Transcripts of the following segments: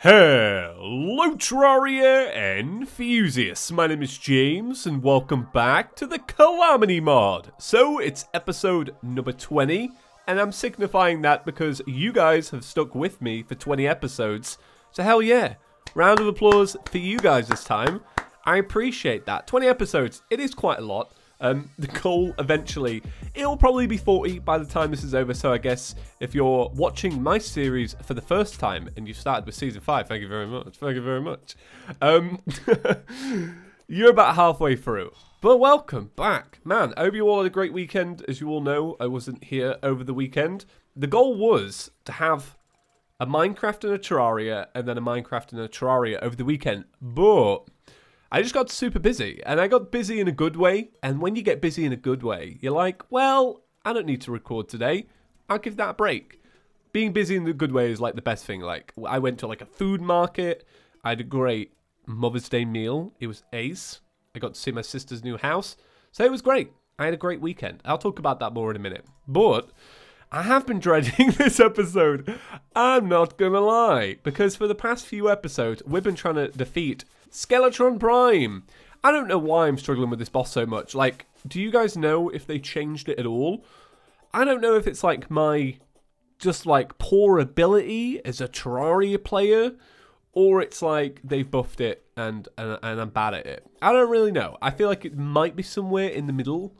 Hello Terraria enthusiasts, my name is James and welcome back to the Calamity Mod. So it's episode number 20 and I'm signifying that because you guys have stuck with me for 20 episodes. So hell yeah, round of applause for you guys this time. I appreciate that. 20 episodes, it is quite a lot. The goal eventually, it'll probably be 40 by the time this is over, so I guess if you're watching my series for the first time and you've started with season 5, thank you very much, thank you very much. You're about halfway through, but welcome back. Man, I hope you all had a great weekend. As you all know, I wasn't here over the weekend. The goal was to have a Minecraft and a Terraria, and then a Minecraft and a Terraria over the weekend, but I just got super busy, and I got busy in a good way, and when you get busy in a good way, you're like, well, I don't need to record today, I'll give that a break. Being busy in the good way is like the best thing. Like, I went to like a food market, I had a great Mother's Day meal, it was ace, I got to see my sister's new house, so it was great. I had a great weekend. I'll talk about that more in a minute, but I have been dreading this episode, I'm not gonna lie, because for the past few episodes, we've been trying to defeat Skeletron Prime. I don't know why I'm struggling with this boss so much. Like, do you guys know if they changed it at all? I don't know if it's like my just like poor ability as a Terraria player, or it's like they've buffed it and I'm bad at it. I don't really know. I feel like it might be somewhere in the middle,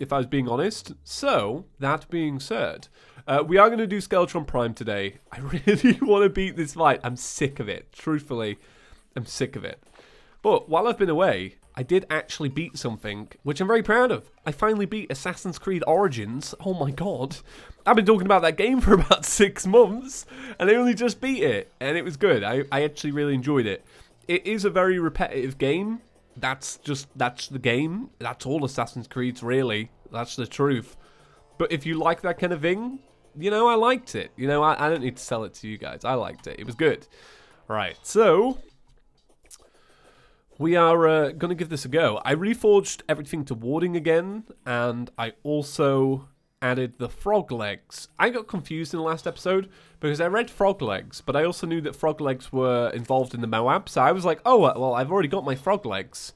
if I was being honest. So that being said, we are going to do Skeletron Prime today. I really want to beat this fight. I'm sick of it, truthfully. I'm sick of it. But while I've been away, I did actually beat something, which I'm very proud of. I finally beat Assassin's Creed Origins. Oh my god. I've been talking about that game for about 6 months, and I only just beat it, and it was good. I actually really enjoyed it. It is a very repetitive game. That's the game. That's all Assassin's Creed's, really. That's the truth. But if you like that kind of thing, you know, I liked it. You know, I don't need to sell it to you guys. I liked it. It was good. Right, so we are going to give this a go. I reforged everything to warding again, and I also added the frog legs. I got confused in the last episode because I read frog legs, but I also knew that frog legs were involved in the Moab, so I was like, oh, well, I've already got my frog legs.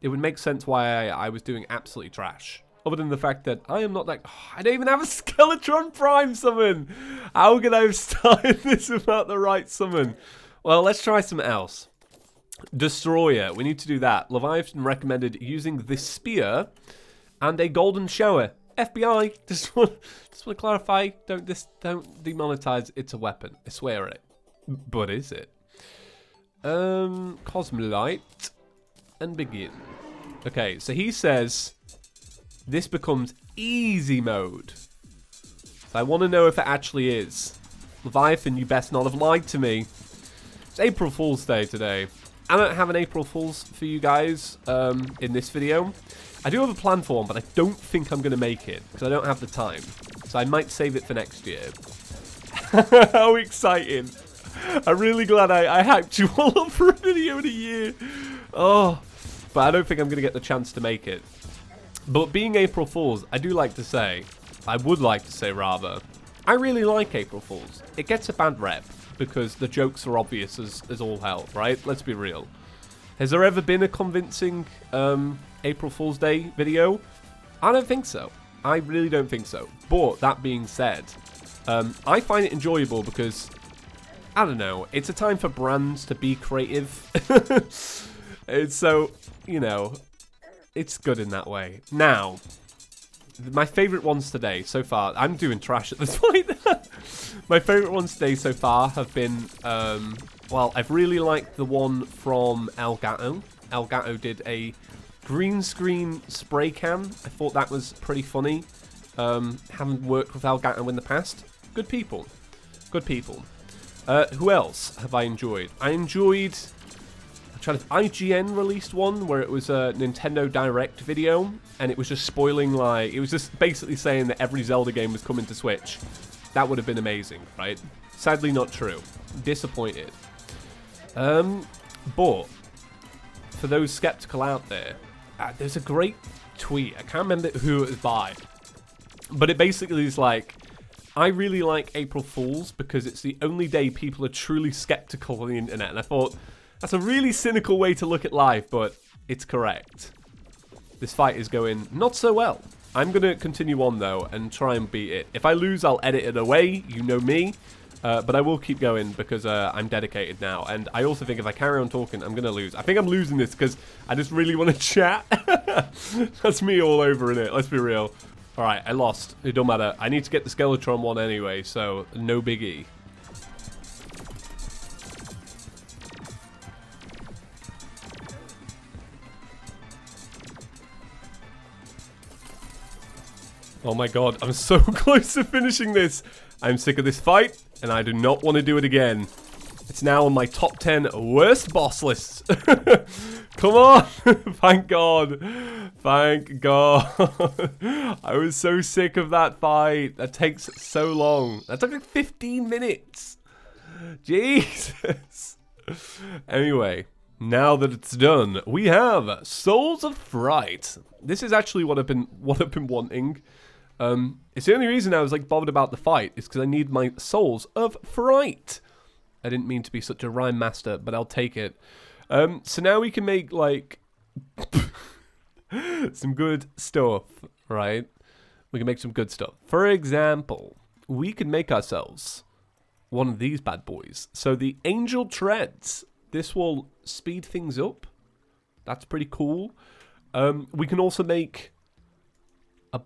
It would make sense why I was doing absolutely trash. Other than the fact that I am not like, oh, I don't even have a Skeletron Prime summon. How could I have started this without the right summon? Well, let's try something else. Destroyer, we need to do that. Leviathan recommended using this spear and a golden shower. FBI, just want to clarify, don't demonetize, it's a weapon. I swear it. But is it? Cosmolite and begin. Okay, so he says this becomes easy mode. So I want to know if it actually is. Leviathan, you best not have lied to me. It's April Fool's Day today. I don't have an April Fool's for you guys in this video. I do have a plan for one, but I don't think I'm going to make it because I don't have the time. So I might save it for next year. How exciting. I'm really glad I hacked you all up for a video in a year. Oh, but I don't think I'm going to get the chance to make it. But being April Fool's, I do like to say, I would like to say rather, I really like April Fool's. It gets a bad rep because the jokes are obvious as all hell, right? Let's be real. Has there ever been a convincing April Fool's Day video? I don't think so. I really don't think so. But that being said, I find it enjoyable because, I don't know, it's a time for brands to be creative. And so, you know, it's good in that way. Now, my favorite ones today so far, I'm doing trash at this point. My favorite ones today so far have been, well, I've really liked the one from El Gato. El Gato did a green screen spray can. I thought that was pretty funny. Haven't worked with El Gato in the past. Good people. Good people. Who else have I enjoyed? I enjoyed, IGN released one where it was a Nintendo Direct video, and it was just spoiling, like, it was just basically saying that every Zelda game was coming to Switch. That would have been amazing, right? Sadly not true. Disappointed. But for those skeptical out there, there's a great tweet. I can't remember who it was by, but it basically is like, I really like April Fools because it's the only day people are truly skeptical on the internet, and I thought that's a really cynical way to look at life, but it's correct. This fight is going not so well. I'm going to continue on, though, and try and beat it. If I lose, I'll edit it away. You know me. But I will keep going because I'm dedicated now. And I also think if I carry on talking, I'm going to lose. I think I'm losing this because I just really want to chat. That's me all over in it. Let's be real. All right, I lost. It don't matter. I need to get the Skeletron one anyway, so no biggie. Oh my god, I'm so close to finishing this. I'm sick of this fight, and I do not want to do it again. It's now on my top 10 worst boss list. Come on. Thank god. Thank god. I was so sick of that fight. That takes so long. That took like 15 minutes. Jesus. Anyway. Now that it's done, we have Souls of Fright. This is actually what I've been wanting. It's the only reason I was like bothered about the fight is because I need my Souls of Fright. I didn't mean to be such a rhyme master, but I'll take it. So now we can make like some good stuff, right? We can make some good stuff. For example, we can make ourselves one of these bad boys. So the Angel Treads. This will speed things up. That's pretty cool. We can also make a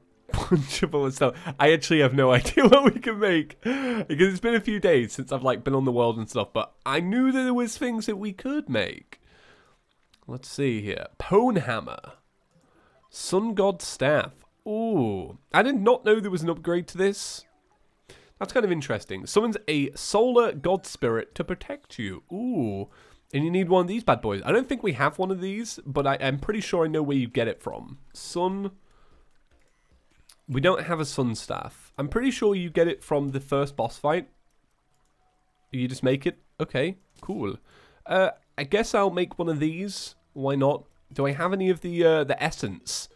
bunch of other stuff. I actually have no idea what we can make because it's been a few days since I've like been on the world and stuff, but I knew that there was things that we could make. Let's see here. Pwnhammer. Sun God Staff. Ooh. I did not know there was an upgrade to this. That's kind of interesting. Summons a solar god spirit to protect you. Ooh. And you need one of these bad boys. I don't think we have one of these, but I'm pretty sure I know where you get it from. Sun. We don't have a sun staff. I'm pretty sure you get it from the first boss fight. You just make it. Okay, cool. I guess I'll make one of these. Why not? Do I have any of the essence?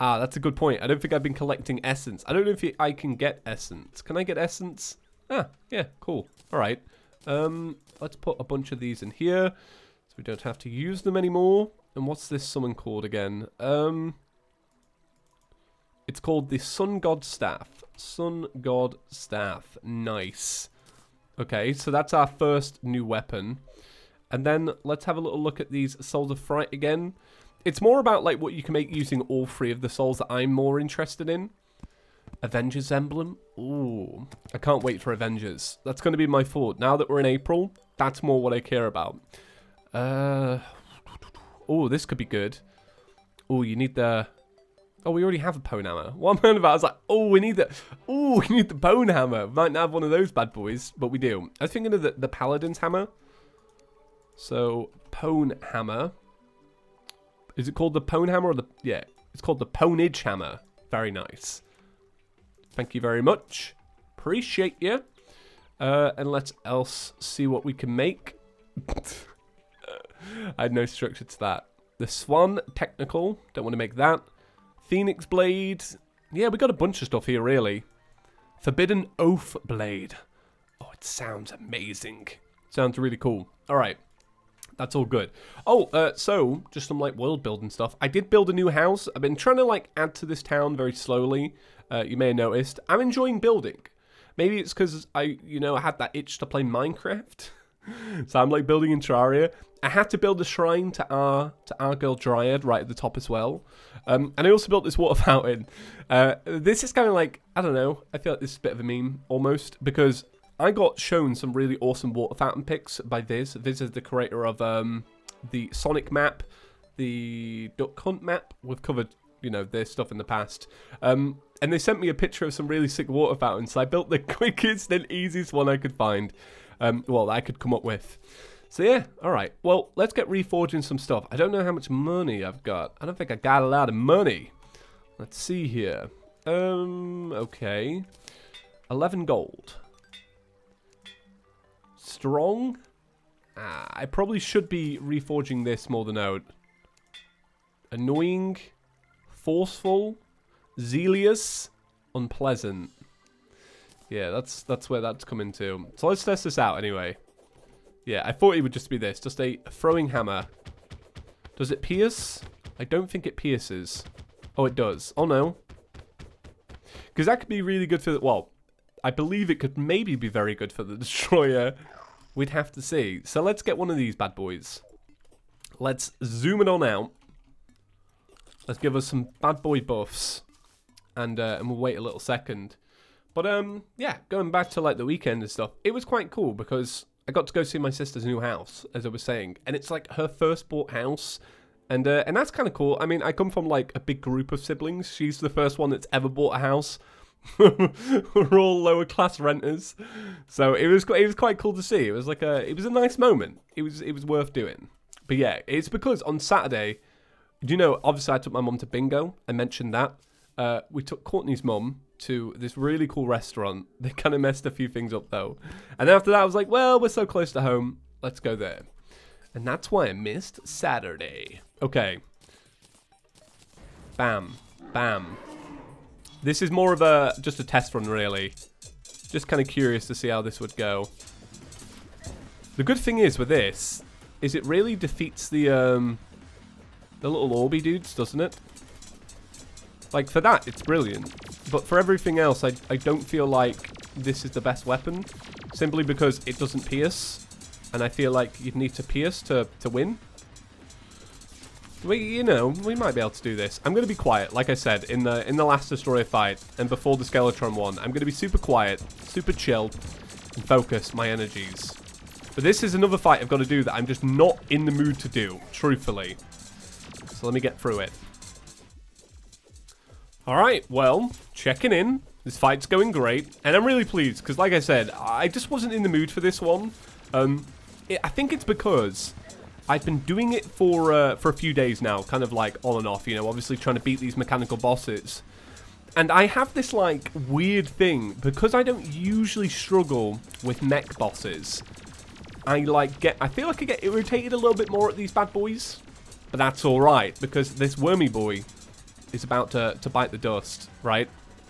Ah, that's a good point. I don't think I've been collecting essence. I don't know if I can get essence. Can I get essence? Ah, yeah, cool. All right. Let's put a bunch of these in here so we don't have to use them anymore. And what's this summon called again? It's called the Sun God Staff. Sun God Staff. Nice. Okay, so that's our first new weapon. And then let's have a little look at these Souls of Fright again. It's more about like what you can make using all three of the souls that I'm more interested in. Avengers Emblem. Ooh. I can't wait for Avengers. That's going to be my thought. Now that we're in April, that's more what I care about. Oh, this could be good. Oh, you need the... Oh, we already have a Pwnhammer. What am I on about? I was like, oh, we need the... Oh, we need the Pwnhammer. Might not have one of those bad boys, but we do. I was thinking of the Paladin's Hammer. So, Pwnhammer. Is it called the Pwnhammer or the... Yeah, it's called the Pwnage Hammer. Very nice. Thank you very much. Appreciate you. And let's else see what we can make. I had no structure to that. The Swan Technical. Don't want to make that. Phoenix Blade. Yeah, we got a bunch of stuff here, really. Forbidden Oath Blade. Oh, it sounds amazing. Sounds really cool. All right. That's all good. Oh, so just some like world building stuff. I did build a new house. I've been trying to like add to this town very slowly. You may have noticed. I'm enjoying building. Maybe it's because I had that itch to play Minecraft. So I'm like building in Terraria. I had to build a shrine to our girl Dryad right at the top as well. And I also built this water fountain. This is kind of like, I don't know. I feel like this is a bit of a meme almost because I got shown some really awesome water fountain pics by Viz. Viz is the creator of the Sonic map, the Duck Hunt map. We've covered, you know, their stuff in the past. And they sent me a picture of some really sick water fountains. So I built the quickest and easiest one I could find. Well, I could come up with. So yeah, all right. Well, let's get reforging some stuff. I don't know how much money I've got. I don't think I got a lot of money. Let's see here. Okay. 11 gold. Strong. I probably should be reforging this more than out. Annoying, forceful, zealous, unpleasant. Yeah, that's where that's come into. So let's test this out anyway. Yeah, I thought it would just be this. Just a throwing hammer. Does it pierce? I don't think it pierces. Oh, it does. Oh, no. Because that could be really good for the... Well, I believe it could maybe be very good for the Destroyer. We'd have to see. So let's get one of these bad boys. Let's zoom it on out. Let's give us some bad boy buffs. And we'll wait a little second. But, yeah, going back to, like, the weekend and stuff, it was quite cool because I got to go see my sister's new house, as I was saying. And it's, like, her first bought house. And that's kind of cool. I mean, I come from, like, a big group of siblings. She's the first one that's ever bought a house. We're all lower-class renters. So it was quite cool to see. It was, like, it was a nice moment. It was worth doing. But, yeah, it's because on Saturday, you know, obviously I took my mum to bingo. I mentioned that. We took Courtney's mum to this really cool restaurant. They kind of messed a few things up, though. And after that, I was like, well, we're so close to home. Let's go there. And that's why I missed Saturday. Okay. Bam. Bam. This is more of a, just a test run, really. Just kind of curious to see how this would go. The good thing is with this, is it really defeats the little Orby dudes, doesn't it? Like, for that, it's brilliant. But for everything else, I don't feel like this is the best weapon. Simply because it doesn't pierce. And I feel like you'd need to pierce to win. You know, we might be able to do this. I'm going to be quiet, like I said, in the last Destroyer fight and before the Skeletron one. I'm going to be super quiet, super chill, and focus my energies. But this is another fight I've got to do that I'm just not in the mood to do, truthfully. So let me get through it. Alright, well, checking in. This fight's going great. And I'm really pleased, because like I said, I just wasn't in the mood for this one. I think it's because I've been doing it for a few days now, kind of like on and off, you know, obviously trying to beat these mechanical bosses. And I have this, like, weird thing. Because I don't usually struggle with mech bosses, I feel like I get irritated a little bit more at these bad boys. But that's alright, because this wormy boy... is about to bite the dust, right?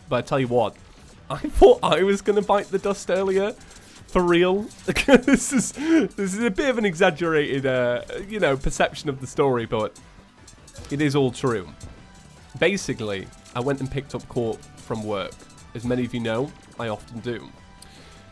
But I tell you what, I thought I was going to bite the dust earlier. For real. This is a bit of an exaggerated, you know, perception of the story, but it is all true. Basically, I went and picked up Court from work. As many of you know, I often do.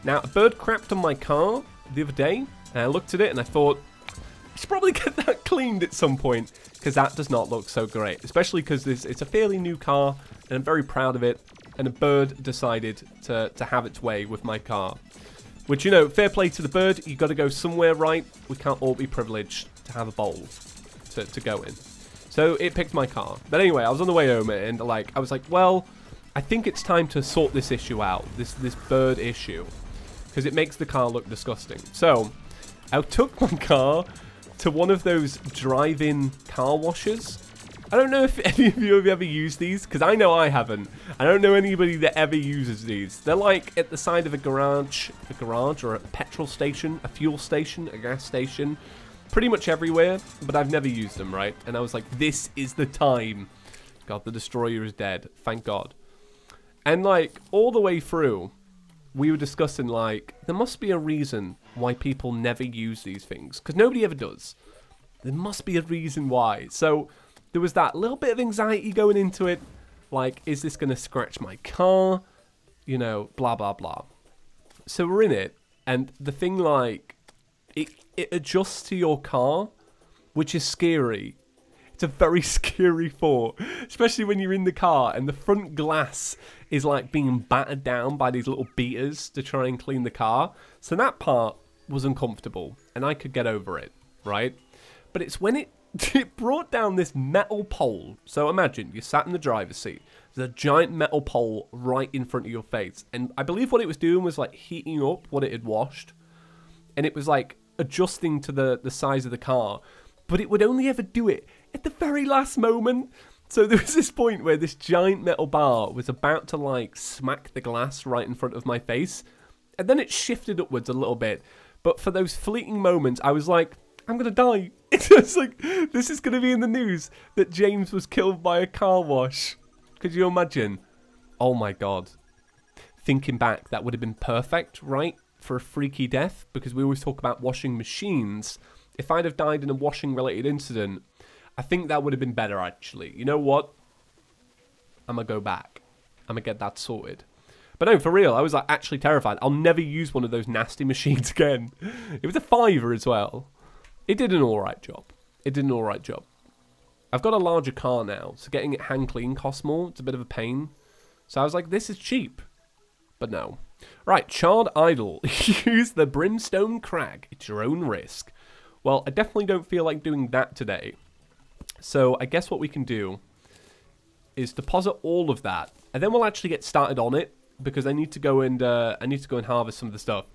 Now, a bird crapped on my car the other day, and I looked at it and I thought, I should probably get that cleaned at some point, because that does not look so great. Especially because it's a fairly new car, and I'm very proud of it. And a bird decided to have its way with my car. Which, you know, fair play to the bird. You've got to go somewhere, right? We can't all be privileged to have a bowl to go in. So it picked my car. But anyway, I was on the way home, and like I was like, well, I think it's time to sort this issue out. This bird issue. Because it makes the car look disgusting. So, I took my car... to one of those drive-in car washers. I don't know if any of you have ever used these, because I know I haven't. I don't know anybody that ever uses these. They're like at the side of a garage or a petrol station, a fuel station, a gas station, pretty much everywhere, but I've never used them, right? And I was like, this is the time. God, the Destroyer is dead, thank God. And like, all the way through, we were discussing, like, there must be a reason why people never use these things. Because nobody ever does. There must be a reason why. So, there was that little bit of anxiety going into it. Like, is this going to scratch my car? You know, blah, blah, blah. So, we're in it. And the thing, like, it adjusts to your car, which is scary. It's a very scary thought, especially when you're in the car and the front glass is like being battered down by these little beaters to try and clean the car. So that part was uncomfortable and I could get over it, right? But it's when it brought down this metal pole. So imagine you're sat in the driver's seat, there's a giant metal pole right in front of your face. And I believe what it was doing was like heating up what it had washed, and it was like adjusting to the size of the car. But it would only ever do it at the very last moment. So there was this point where this giant metal bar was about to like smack the glass right in front of my face. And then it shifted upwards a little bit. But for those fleeting moments, I was like, I'm going to die. It's like, this is going to be in the news that James was killed by a car wash. Could you imagine? Oh my God. thinking back, that would have been perfect, right, for a freaky death, because we always talk about washing machines. If I'd have died in a washing-related incident, I think that would have been better, actually. You know what? I'm going to go back. I'm going to get that sorted. But no, for real, I was like actually terrified. I'll never use one of those nasty machines again. It was a fiver as well. It did an alright job. It did an alright job. I've got a larger car now, so getting it hand clean costs more. It's a bit of a pain. So I was like, this is cheap. But no. Right, Charred Idol. Use the brimstone crag. It's your own risk. Well, I definitely don't feel like doing that today. So I guess what we can do is deposit all of that. And then we'll actually get started on it, because I need to go and harvest some of the stuff.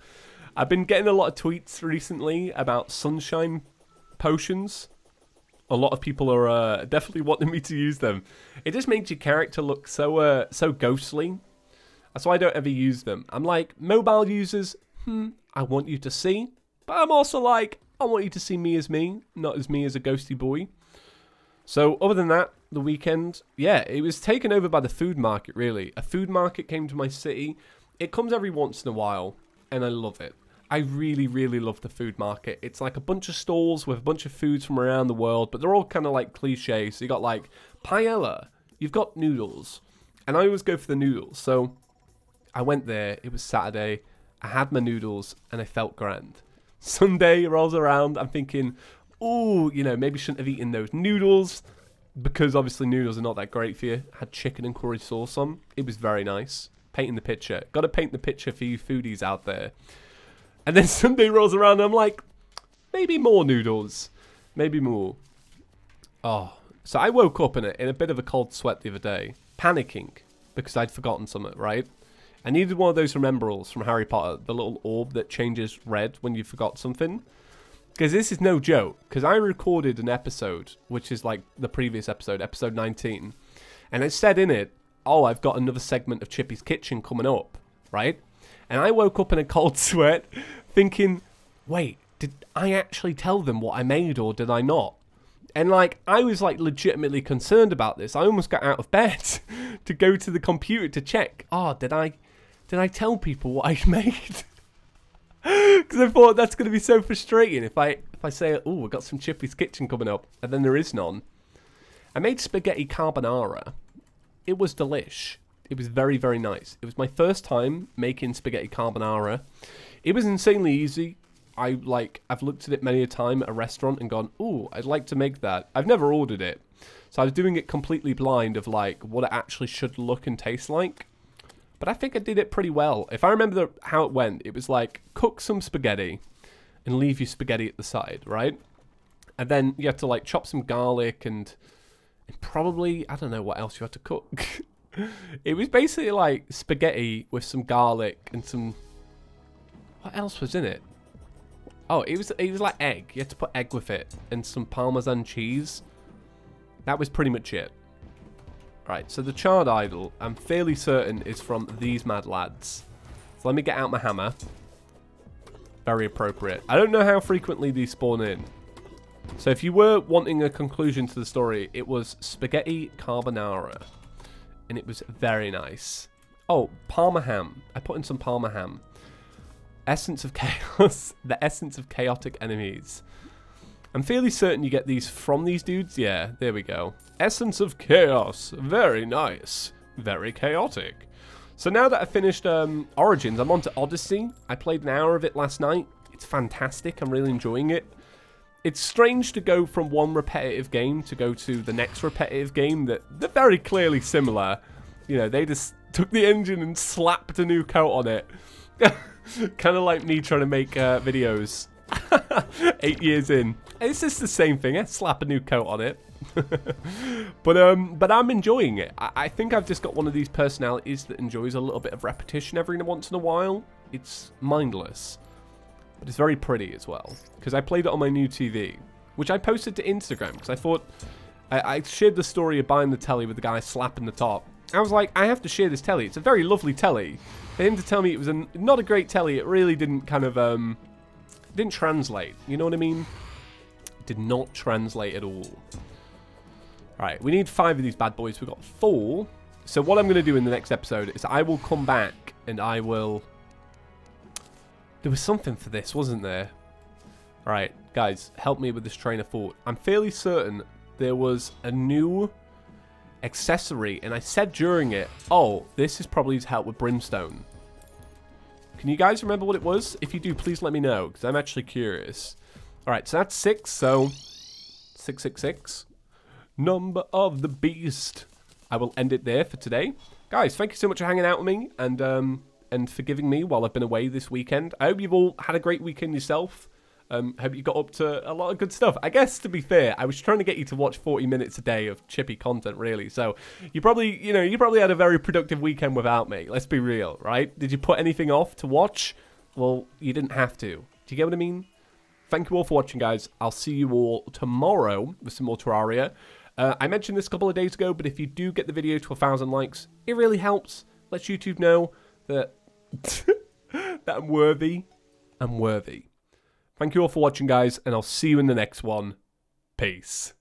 I've been getting a lot of tweets recently about sunshine potions. A lot of people are definitely wanting me to use them. It just makes your character look so so ghostly. That's why I don't ever use them. I'm like, mobile users, I want you to see, but I'm also like, I want you to see me as me, not as me as a ghosty boy. So other than that, the weekend, yeah, it was taken over by the food market, really. A food market came to my city. It comes every once in a while, and I love it. I really, really love the food market. It's like a bunch of stalls with a bunch of foods from around the world, but they're all kind of like cliche. So you got like paella, you've got noodles, and I always go for the noodles. So I went there, it was Saturday, I had my noodles, and I felt grand. Sunday rolls around, I'm thinking, oh, you know, maybe shouldn't have eaten those noodles, because obviously noodles are not that great for you. I had chicken and curry sauce on. It was very nice. Painting the picture. Got to paint the picture for you foodies out there. And then Sunday rolls around and I'm like, maybe more noodles. Maybe more. Oh. So I woke up in a bit of a cold sweat the other day. Panicking. Because I'd forgotten something, right? I needed one of those rememberals from Harry Potter. The little orb that changes red when you forgot something. Because this is no joke, because I recorded an episode, which is like the previous episode, episode 19, and it said in it, oh, I've got another segment of Chippy's Kitchen coming up, right? And I woke up in a cold sweat thinking, wait, did I actually tell them what I made or did I not? And like, I was like legitimately concerned about this. I almost got out of bed to go to the computer to check, oh, did I tell people what I made? Because I thought that's going to be so frustrating if I say, oh, we've got some Chippy's Kitchen coming up, and then there is none. I made spaghetti carbonara. It was delish. It was very, very nice. It was my first time making spaghetti carbonara. It was insanely easy. I've looked at it many a time at a restaurant and gone, oh, I'd like to make that. I've never ordered it. So I was doing it completely blind of, like, what it actually should look and taste like. But I think I did it pretty well. If I remember how it went, it was like, cook some spaghetti and leave your spaghetti at the side, right? And then you had to like chop some garlic and probably, I don't know what else you had to cook. It was basically like spaghetti with some garlic and some, what else was in it? Oh, it was like egg. You had to put egg with it and some Parmesan cheese. That was pretty much it. Right, so the Charred Idol, I'm fairly certain, is from these mad lads. So let me get out my hammer. Very appropriate. I don't know how frequently these spawn in. So if you were wanting a conclusion to the story, it was spaghetti carbonara. And it was very nice. Oh, Parma ham. I put in some Parma ham. Essence of Chaos. The essence of chaotic enemies. I'm fairly certain you get these from these dudes. Yeah, there we go. Essence of Chaos. Very nice. Very chaotic. So now that I've finished Origins, I'm on to Odyssey. I played an hour of it last night. It's fantastic. I'm really enjoying it. It's strange to go from one repetitive game to go to the next repetitive game that they're very clearly similar. You know, they just took the engine and slapped a new coat on it. Kind of like me trying to make videos. 8 years in. It's just the same thing. I slap a new coat on it. But I'm enjoying it. I think I've just got one of these personalities that enjoys a little bit of repetition every once in a while. It's mindless. But it's very pretty as well. Because I played it on my new TV. Which I posted to Instagram. Because I thought... I shared the story of buying the telly with the guy slapping the top. I was like, I have to share this telly. It's a very lovely telly. For him to tell me it was not a great telly, it really didn't kind of... didn't translate, you know what I mean? Did not translate at all. Alright, we need 5 of these bad boys. We've got 4. So what I'm going to do in the next episode is I will come back and I will... There was something for this, wasn't there? Alright, guys, help me with this train of thought. I'm fairly certain there was a new accessory, and I said during it, oh, this is probably to help with brimstone. Can you guys remember what it was? If you do, please let me know, because I'm actually curious. Alright, so that's 6, so... 666. Number of the beast. I will end it there for today. Guys, thank you so much for hanging out with me and forgiving me while I've been away this weekend. I hope you've all had a great weekend yourself. Hope you got up to a lot of good stuff. I guess, to be fair, I was trying to get you to watch 40 minutes a day of chippy content, really. So you probably, you know, you probably had a very productive weekend without me. Let's be real, right? Did you put anything off to watch? Well, you didn't have to. Do you get what I mean? Thank you all for watching, guys. I'll see you all tomorrow with some more Terraria. I mentioned this a couple of days ago, but if you do get the video to 1,000 likes, it really helps. Let YouTube know that, I'm worthy. Thank you all for watching, guys, and I'll see you in the next one. Peace.